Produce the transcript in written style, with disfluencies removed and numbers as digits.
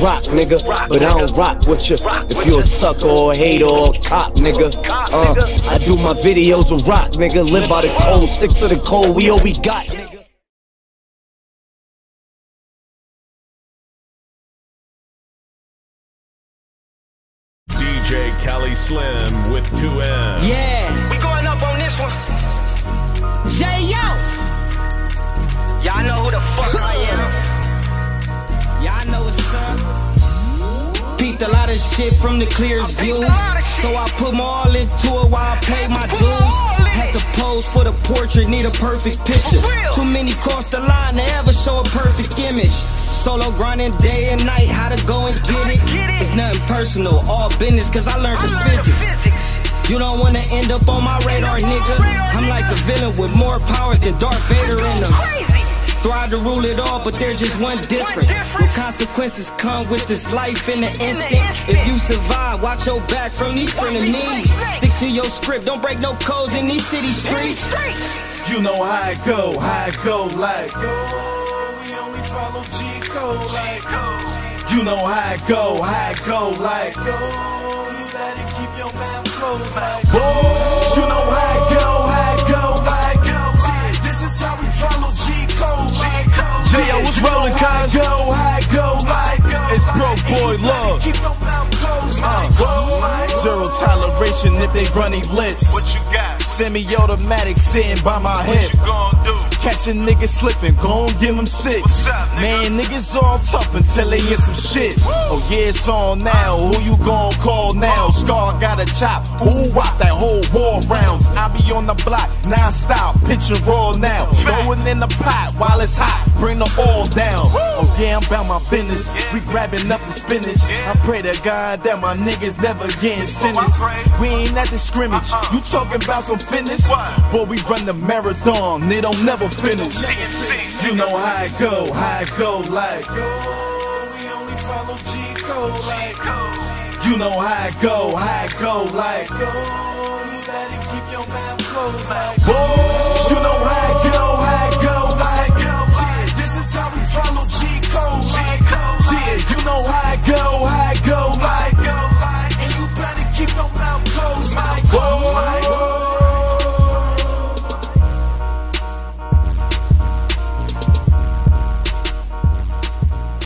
rock, nigga, but I don't rock with you. If you a sucker or a hater or a cop, nigga, I do my videos with rock, nigga. Live by the cold, stick to the cold, we all we got, nigga. DJ Cali Slim with 2M. Yeah, we going up on this one. J-Yo, y'all know who the fuck I am. Y'all know what's up. Peeped a lot of shit from the clearest views, so I put my all into it while I paid my dues. Had to pose for the portrait, need a perfect picture. Too many cross the line to ever show a perfect image. Solo grinding day and night, how to go and get it. It's nothing personal, all business, cause I learned the physics. You don't wanna end up on my radar, nigga. I'm like a villain with more powers than Darth Vader in them. Try to rule it all, but there's just one difference. What consequences come with this life in an instant? If you survive, watch your back from these frenemies. Stick to your script, don't break no codes in these city streets. You know how it go like. Follow G-Code like, you know how it go like, yo, you let it keep your mouth closed like, whoa, you know how it go like, this is how we follow G-Code like, G-O was rolling, cuz, how it go like, it's broke boy love, keep your mouth closed like, zero toleration if they run their lips, what you got, semi-automatic sitting by my hip, what you gonna do? Catch a nigga slipping, go and give him 6. Up, nigga? Man, niggas all tough until they hit some shit. Woo! Oh yeah, it's on now. Who you gon' call now? Scar got a chop. Ooh, wop that whole war rounds. I be on the block, non-stop, pitch and roll now. Throwing in the pot while it's hot, bring the oil down. Woo! Oh yeah, I'm about my business. Yeah. We grabbing up the spinach. Yeah. I pray to God that my niggas never getting sentenced. We ain't at the scrimmage. You talking about some fitness? What? Boy, we run the marathon. They don't never finish. You know how it go like, we only follow G-Code like, you know how it go like, yo, you better keep your mouth closed like.